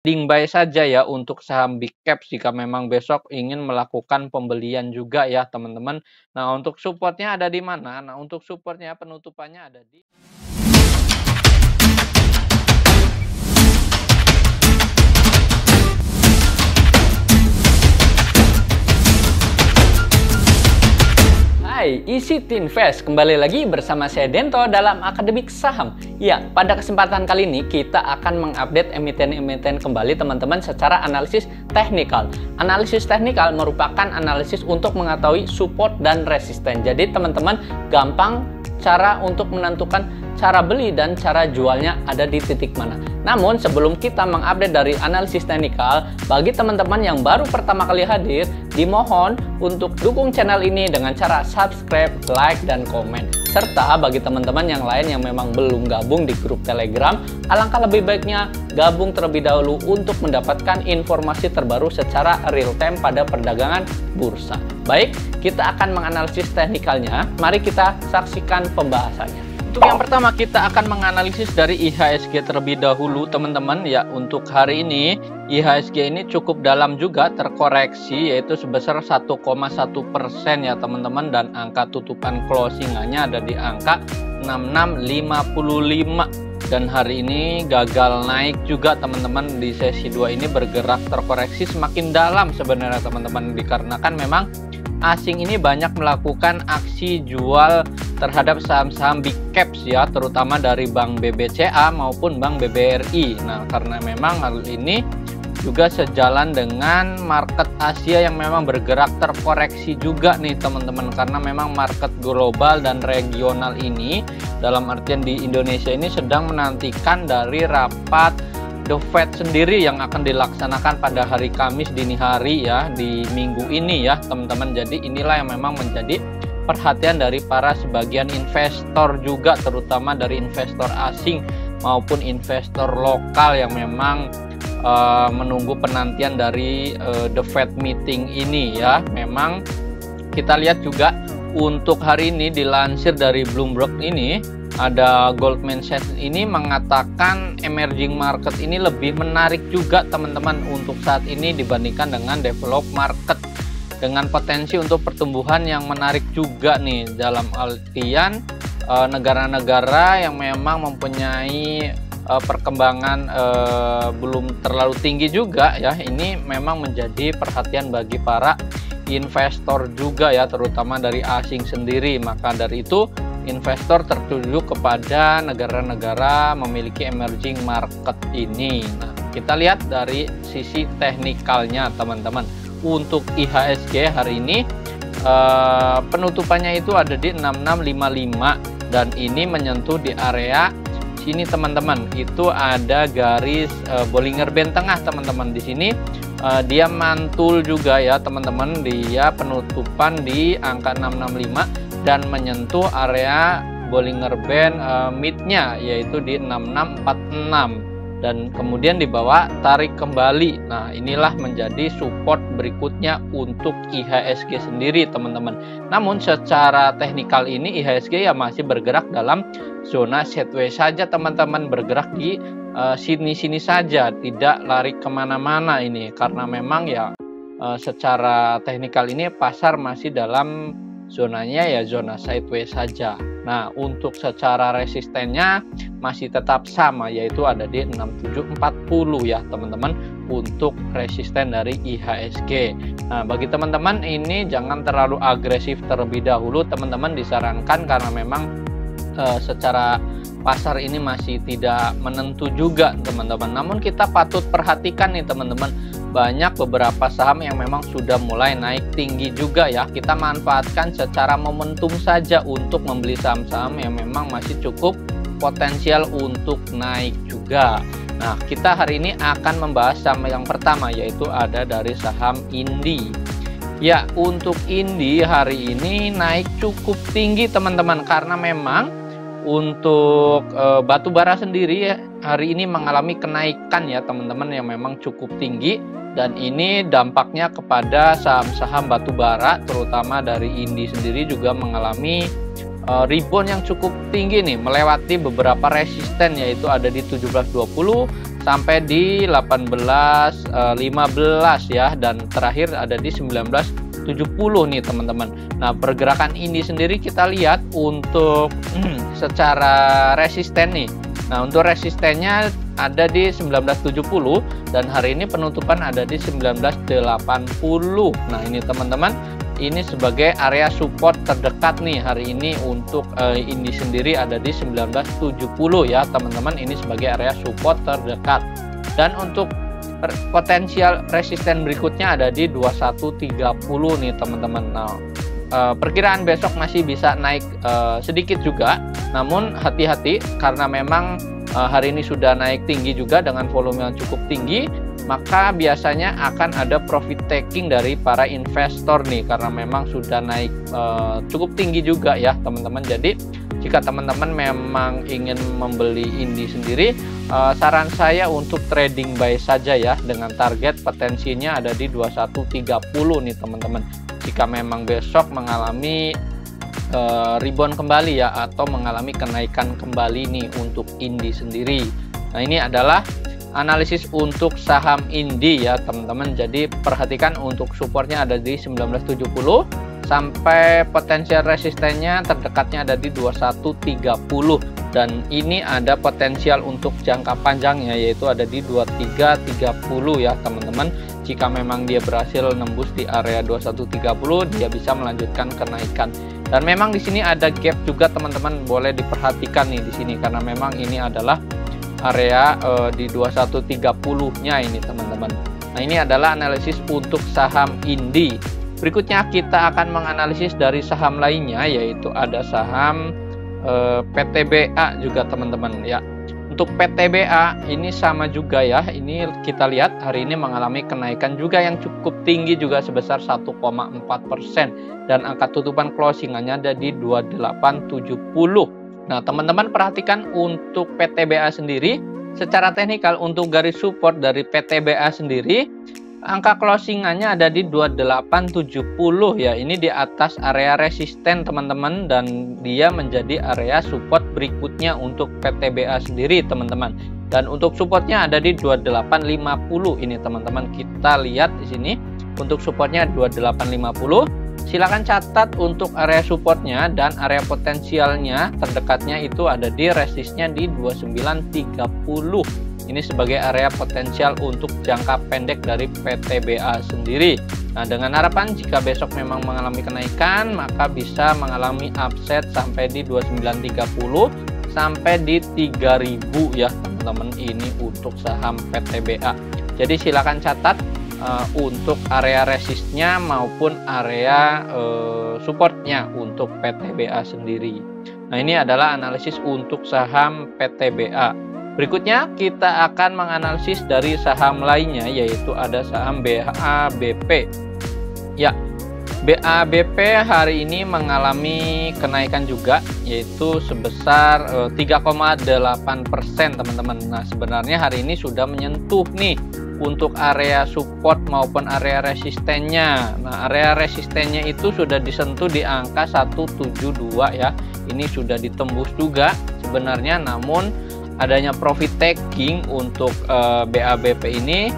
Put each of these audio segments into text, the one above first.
Trading buy saja ya untuk saham big cap jika memang besok ingin melakukan pembelian juga ya teman-teman. Nah untuk supportnya ada di mana? Nah untuk supportnya penutupannya ada di... Hai, Easy To Invest, kembali lagi bersama saya Dento dalam Akademik Saham. Ya, pada kesempatan kali ini kita akan mengupdate emiten-emiten kembali teman-teman secara analisis teknikal. Analisis teknikal merupakan analisis untuk mengetahui support dan resisten. Jadi teman-teman gampang cara untuk menentukan cara beli dan cara jualnya ada di titik mana. Namun sebelum kita mengupdate dari analisis teknikal, bagi teman-teman yang baru pertama kali hadir, dimohon untuk dukung channel ini dengan cara subscribe, like, dan komen. Serta bagi teman-teman yang lain yang memang belum gabung di grup Telegram, alangkah lebih baiknya gabung terlebih dahulu untuk mendapatkan informasi terbaru secara real time pada perdagangan bursa. Baik, kita akan menganalisis teknikalnya. Mari kita saksikan pembahasannya. Untuk yang pertama kita akan menganalisis dari IHSG terlebih dahulu teman-teman ya. Untuk hari ini IHSG ini cukup dalam juga terkoreksi yaitu sebesar 1,1% ya teman-teman, dan angka tutupan closingannya ada di angka 6655 dan hari ini gagal naik juga teman-teman. Di sesi 2 ini bergerak terkoreksi semakin dalam sebenarnya teman-teman, dikarenakan memang asing ini banyak melakukan aksi jual terhadap saham-saham big caps ya, terutama dari bank BBCA maupun bank BBRI. Nah, karena memang hal ini juga sejalan dengan market Asia yang memang bergerak terkoreksi juga nih teman-teman, karena memang market global dan regional ini dalam artian di Indonesia ini sedang menantikan dari rapat The Fed sendiri yang akan dilaksanakan pada hari Kamis dini hari ya, di minggu ini ya teman-teman. Jadi inilah yang memang menjadi perhatian dari para sebagian investor juga, terutama dari investor asing maupun investor lokal yang memang menunggu penantian dari The Fed meeting ini ya. Memang kita lihat juga untuk hari ini dilansir dari Bloomberg ini, ada Goldman Sachs ini mengatakan emerging market ini lebih menarik juga teman-teman untuk saat ini dibandingkan dengan developed market, dengan potensi untuk pertumbuhan yang menarik juga nih, dalam artian negara-negara yang memang mempunyai perkembangan belum terlalu tinggi juga ya. Ini memang menjadi perhatian bagi para investor juga ya, terutama dari asing sendiri. Maka dari itu investor tertuju kepada negara-negara memiliki emerging market ini. Nah, kita lihat dari sisi teknikalnya teman-teman. Untuk IHSG hari ini penutupannya itu ada di 6655 dan ini menyentuh di area sini teman-teman. Itu ada garis Bollinger Band tengah teman-teman. Di sini dia mantul juga ya teman-teman. Dia penutupan di angka 665 dan menyentuh area Bollinger Band midnya yaitu di 6646 dan kemudian dibawa tarik kembali. Nah, inilah menjadi support berikutnya untuk IHSG sendiri teman-teman. Namun secara teknikal ini IHSG ya masih bergerak dalam zona sideways saja teman-teman, bergerak di sini-sini saja, tidak lari kemana-mana ini, karena memang ya secara teknikal ini pasar masih dalam zonanya ya zona sideways saja. Nah, untuk secara resistennya masih tetap sama yaitu ada di 6740 ya teman-teman untuk resisten dari IHSG. Nah, bagi teman-teman ini jangan terlalu agresif terlebih dahulu teman-teman, disarankan karena memang secara pasar ini masih tidak menentu juga teman-teman. Namun kita patut perhatikan nih teman-teman, banyak beberapa saham yang memang sudah mulai naik tinggi juga ya. Kita manfaatkan secara momentum saja untuk membeli saham-saham yang memang masih cukup potensial untuk naik juga. Nah, kita hari ini akan membahas saham yang pertama yaitu ada dari saham INDY. Ya, untuk INDY hari ini naik cukup tinggi teman-teman, karena memang untuk batu bara sendiri ya, hari ini mengalami kenaikan ya teman-teman yang memang cukup tinggi, dan ini dampaknya kepada saham-saham batu bara terutama dari INDY sendiri juga mengalami rebound yang cukup tinggi nih, melewati beberapa resisten yaitu ada di 1720, sampai di 18.15 ya, dan terakhir ada di 19.70 nih teman-teman. Nah, pergerakan ini sendiri kita lihat untuk secara resisten nih. Nah, untuk resistennya ada di 1970 dan hari ini penutupan ada di 1980. Nah, ini teman-teman, ini sebagai area support terdekat nih hari ini untuk INDY sendiri ada di 1970 ya, teman-teman. Ini sebagai area support terdekat. Dan untuk potensial resisten berikutnya ada di 2130 nih, teman-teman. Nah, perkiraan besok masih bisa naik sedikit juga, namun hati-hati karena memang hari ini sudah naik tinggi juga dengan volume yang cukup tinggi, maka biasanya akan ada profit taking dari para investor nih karena memang sudah naik cukup tinggi juga ya teman-teman. Jadi jika teman-teman memang ingin membeli INDY sendiri, saran saya untuk trading buy saja ya dengan target potensinya ada di 2130 nih teman-teman. Jika memang besok mengalami rebound kembali ya, atau mengalami kenaikan kembali nih untuk INDY sendiri. Nah, ini adalah analisis untuk saham INDY ya teman-teman. Jadi perhatikan untuk supportnya ada di 1970 sampai potensial resistennya terdekatnya ada di 2130, dan ini ada potensial untuk jangka panjangnya yaitu ada di 2330 ya teman-teman. Jika memang dia berhasil nembus di area 2130, dia bisa melanjutkan kenaikan. Dan memang di sini ada gap juga teman-teman, boleh diperhatikan nih di sini karena memang ini adalah area di 2130-nya ini teman-teman. Nah, ini adalah analisis untuk saham INDY. Berikutnya kita akan menganalisis dari saham lainnya yaitu ada saham PTBA juga teman-teman ya. Untuk PTBA ini sama juga ya, ini kita lihat hari ini mengalami kenaikan juga yang cukup tinggi juga sebesar 1,4% dan angka tutupan closingannya ada di 2870. Nah teman-teman perhatikan untuk PTBA sendiri secara teknikal untuk garis support dari PTBA sendiri angka closingannya ada di 2870 ya, ini di atas area resisten teman-teman dan dia menjadi area support berikutnya untuk PTBA sendiri teman-teman. Dan untuk supportnya ada di 2850 ini teman-teman, kita lihat di sini untuk supportnya 2850. Silahkan catat untuk area supportnya dan area potensialnya terdekatnya itu ada di resistnya di 2930. Ini sebagai area potensial untuk jangka pendek dari PTBA sendiri. Nah, dengan harapan jika besok memang mengalami kenaikan, maka bisa mengalami upset sampai di 2930 sampai di 3000 ya, teman-teman. Ini untuk saham PTBA. Jadi silakan catat untuk area resistnya maupun area supportnya untuk PTBA sendiri. Nah, ini adalah analisis untuk saham PTBA. Berikutnya kita akan menganalisis dari saham lainnya yaitu ada saham BABP. Ya, BABP hari ini mengalami kenaikan juga yaitu sebesar 3,8% teman-teman. Nah, sebenarnya hari ini sudah menyentuh nih untuk area support maupun area resistennya. Nah, area resistennya itu sudah disentuh di angka 172 ya. Ini sudah ditembus juga sebenarnya, namun adanya profit taking untuk BABP ini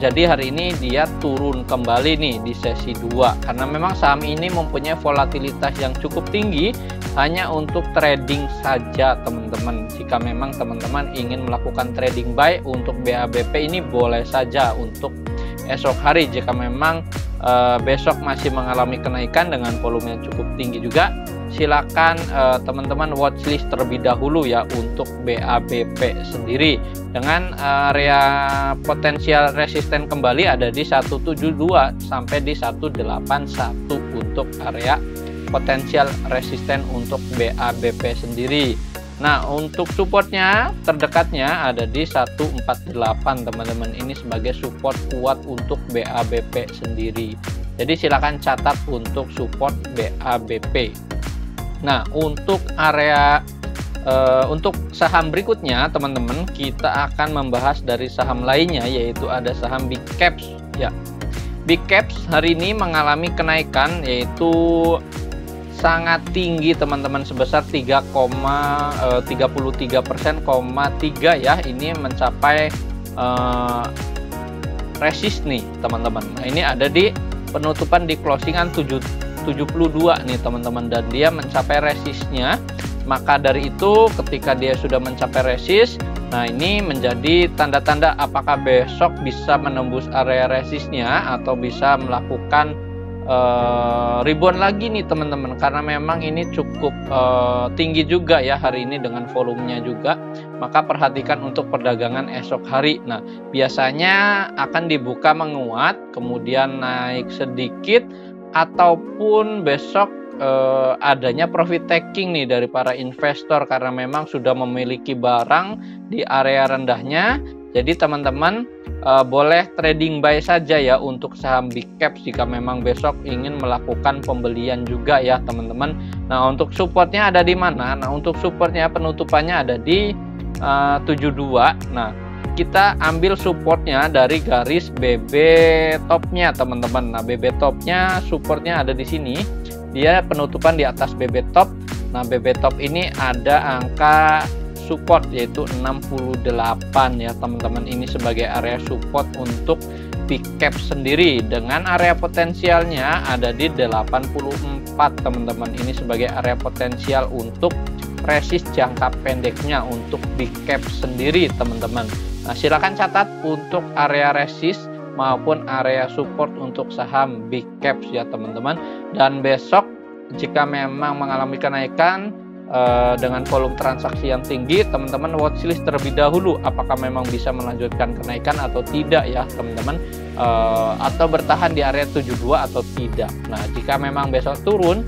jadi hari ini dia turun kembali nih di sesi 2 karena memang saham ini mempunyai volatilitas yang cukup tinggi hanya untuk trading saja teman-teman. Jika memang teman-teman ingin melakukan trading buy untuk BABP ini boleh saja untuk esok hari jika memang besok masih mengalami kenaikan dengan volume yang cukup tinggi juga. Silakan teman-teman watchlist terlebih dahulu ya untuk BABP sendiri dengan area potensial resisten kembali ada di 172 sampai di 181 untuk area potensial resisten untuk BABP sendiri. Nah, untuk supportnya terdekatnya ada di 148 teman-teman. Ini sebagai support kuat untuk BABP sendiri. Jadi silakan catat untuk support BABP. Nah, untuk area untuk saham berikutnya teman-teman, kita akan membahas dari saham lainnya yaitu ada saham BCAP ya. BCAP hari ini mengalami kenaikan yaitu sangat tinggi teman-teman, sebesar 3,33%, 3 ya, ini mencapai resist nih teman-teman. Nah, ini ada di penutupan di closingan 772 nih teman-teman, dan dia mencapai resistnya. Maka dari itu ketika dia sudah mencapai resist, nah ini menjadi tanda-tanda apakah besok bisa menembus area resistnya atau bisa melakukan rebound lagi nih teman-teman, karena memang ini cukup tinggi juga ya hari ini dengan volumenya juga. Maka perhatikan untuk perdagangan esok hari. Nah biasanya akan dibuka menguat kemudian naik sedikit, ataupun besok adanya profit taking nih dari para investor karena memang sudah memiliki barang di area rendahnya. Jadi teman-teman boleh trading buy saja ya untuk saham big caps jika memang besok ingin melakukan pembelian juga ya teman-teman. Nah untuk supportnya ada di mana? Nah untuk supportnya penutupannya ada di 72. Nah kita ambil supportnya dari garis BB topnya teman-teman. Nah BB topnya supportnya ada di sini. Dia penutupan di atas BB top. Nah BB top ini ada angka support yaitu 68 ya teman-teman. Ini sebagai area support untuk big cap sendiri, dengan area potensialnya ada di 84 teman-teman. Ini sebagai area potensial untuk resist jangka pendeknya untuk big cap sendiri teman-teman. Nah silahkan catat untuk area resist maupun area support untuk saham big caps ya teman-teman. Dan besok jika memang mengalami kenaikan dengan volume transaksi yang tinggi, teman-teman watchlist terlebih dahulu apakah memang bisa melanjutkan kenaikan atau tidak ya teman-teman, atau bertahan di area 72 atau tidak. Nah jika memang besok turun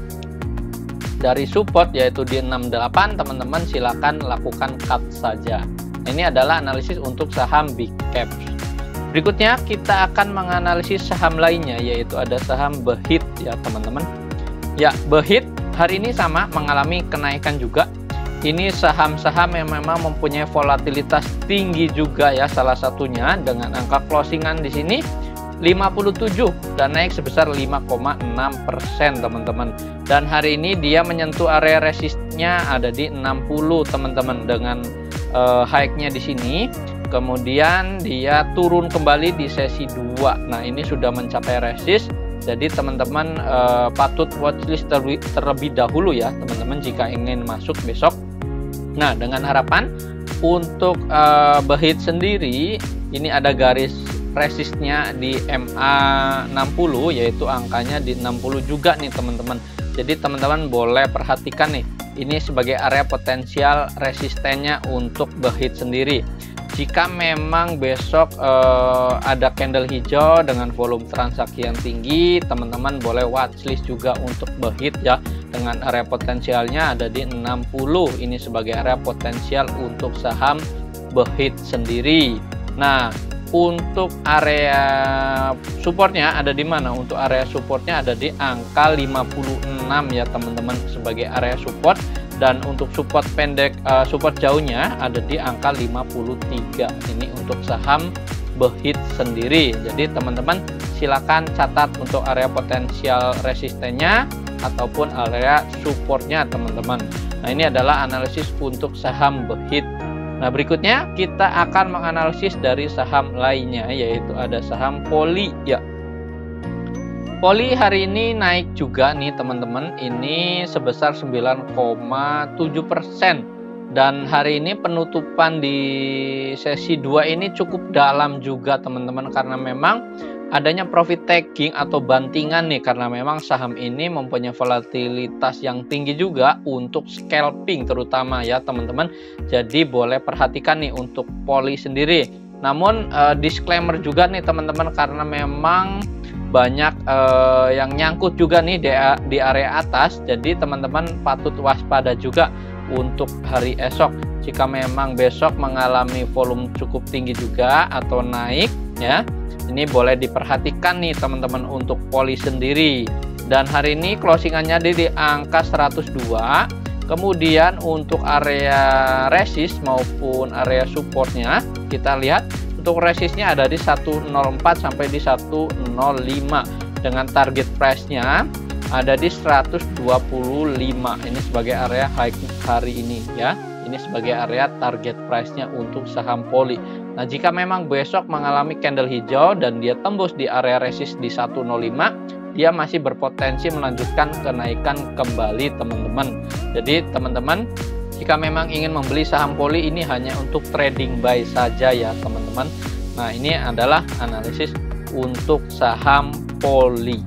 dari support yaitu di 68, teman-teman silakan lakukan cut saja. Ini adalah analisis untuk saham big caps. Berikutnya kita akan menganalisis saham lainnya, yaitu ada saham BHIT ya teman-teman. Ya BHIT hari ini sama mengalami kenaikan juga. Ini saham-saham yang memang mempunyai volatilitas tinggi juga ya, salah satunya dengan angka closingan di sini 57 dan naik sebesar 5,6% teman-teman. Dan hari ini dia menyentuh area resistnya ada di 60 teman-teman dengan high-nya di sini. Kemudian dia turun kembali di sesi 2. Nah, ini sudah mencapai resist. Jadi teman-teman patut watchlist terlebih dahulu ya teman-teman jika ingin masuk besok. Nah dengan harapan untuk BHIT sendiri ini ada garis resistnya di MA 60 yaitu angkanya di 60 juga nih teman-teman. Jadi teman-teman boleh perhatikan nih, ini sebagai area potensial resistennya untuk BHIT sendiri. Jika memang besok ada candle hijau dengan volume transaksi yang tinggi, teman-teman boleh watchlist juga untuk BHIT ya, dengan area potensialnya ada di 60. Ini sebagai area potensial untuk saham BHIT sendiri. Nah untuk area supportnya ada di mana? Untuk area supportnya ada di angka 56 ya teman-teman sebagai area support. Dan untuk support pendek, support jauhnya ada di angka 53. Ini untuk saham BHIT sendiri. Jadi teman-teman silakan catat untuk area potensial resistennya ataupun area supportnya teman-teman. Nah ini adalah analisis untuk saham BHIT. Nah berikutnya kita akan menganalisis dari saham lainnya, yaitu ada saham Poly ya. Poly hari ini naik juga nih teman-teman, ini sebesar 9,7%. Dan hari ini penutupan di sesi 2 ini cukup dalam juga teman-teman, karena memang adanya profit taking atau bantingan nih, karena memang saham ini mempunyai volatilitas yang tinggi juga untuk scalping terutama ya teman-teman. Jadi boleh perhatikan nih untuk Poly sendiri. Namun disclaimer juga nih teman-teman, karena memang banyak yang nyangkut juga nih di area atas. Jadi teman-teman patut waspada juga untuk hari esok. Jika memang besok mengalami volume cukup tinggi juga atau naik ya, ini boleh diperhatikan nih teman-teman untuk Poly sendiri. Dan hari ini closingannya di angka 102. Kemudian untuk area resist maupun area supportnya kita lihat. Untuk resistnya ada di 104 sampai di 105 dengan target price-nya ada di 125. Ini sebagai area high hari ini ya. Ini sebagai area target price-nya untuk saham Poli. Nah, jika memang besok mengalami candle hijau dan dia tembus di area resist di 105, dia masih berpotensi melanjutkan kenaikan kembali, teman-teman. Jadi, teman-teman, jika memang ingin membeli saham Poli, ini hanya untuk trading buy saja ya, teman-teman. Nah, ini adalah analisis untuk saham Poli.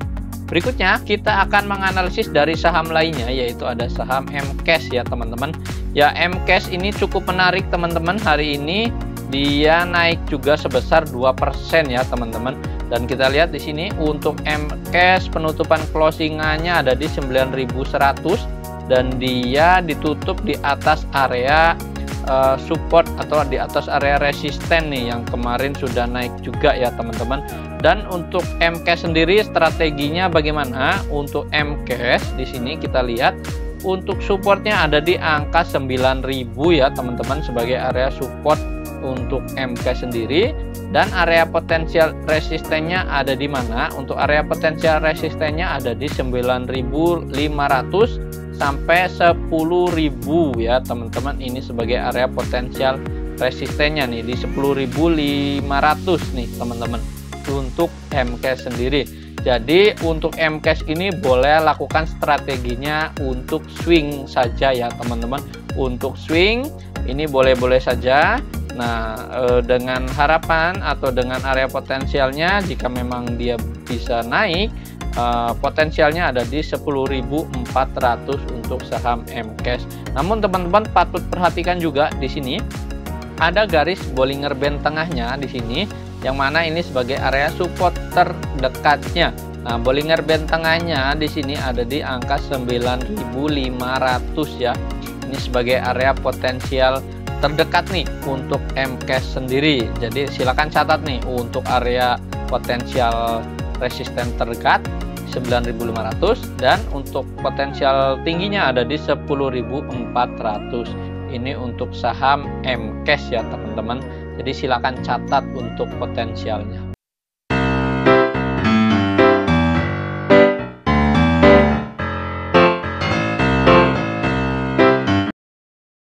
Berikutnya kita akan menganalisis dari saham lainnya, yaitu ada saham MCAS ya teman-teman. Ya, MCAS ini cukup menarik teman-teman, hari ini dia naik juga sebesar 2% ya teman-teman. Dan kita lihat di sini untuk MCAS penutupan closingannya ada di 9.100 dan dia ditutup di atas area support atau di atas area resisten nih yang kemarin sudah naik juga ya teman-teman. Dan untuk MCAS sendiri strateginya bagaimana? Untuk MCAS di sini kita lihat untuk supportnya ada di angka 9.000 ya teman-teman sebagai area support untuk MCAS sendiri. Dan area potensial resistennya ada di mana? Untuk area potensial resistennya ada di 9.500 sampai 10.000 ya teman-teman. Ini sebagai area potensial resistennya nih di 10.500 nih teman-teman. Untuk MCAS sendiri, jadi untuk MCAS ini boleh lakukan strateginya untuk swing saja ya teman-teman. Untuk swing ini boleh-boleh saja. Nah, dengan harapan atau dengan area potensialnya jika memang dia bisa naik, potensialnya ada di 10.400 untuk saham MCAS. Namun teman-teman patut perhatikan juga di sini ada garis Bollinger Band tengahnya di sini, yang mana ini sebagai area support terdekatnya. Nah, Bollinger Band tengahnya di sini ada di angka 9.500 ya. Ini sebagai area potensial terdekat nih untuk MCAS sendiri. Jadi silakan catat nih untuk area potensial resisten terdekat 9.500 dan untuk potensial tingginya ada di 10.400. Ini untuk saham MCAS ya teman-teman. Jadi silakan catat untuk potensialnya.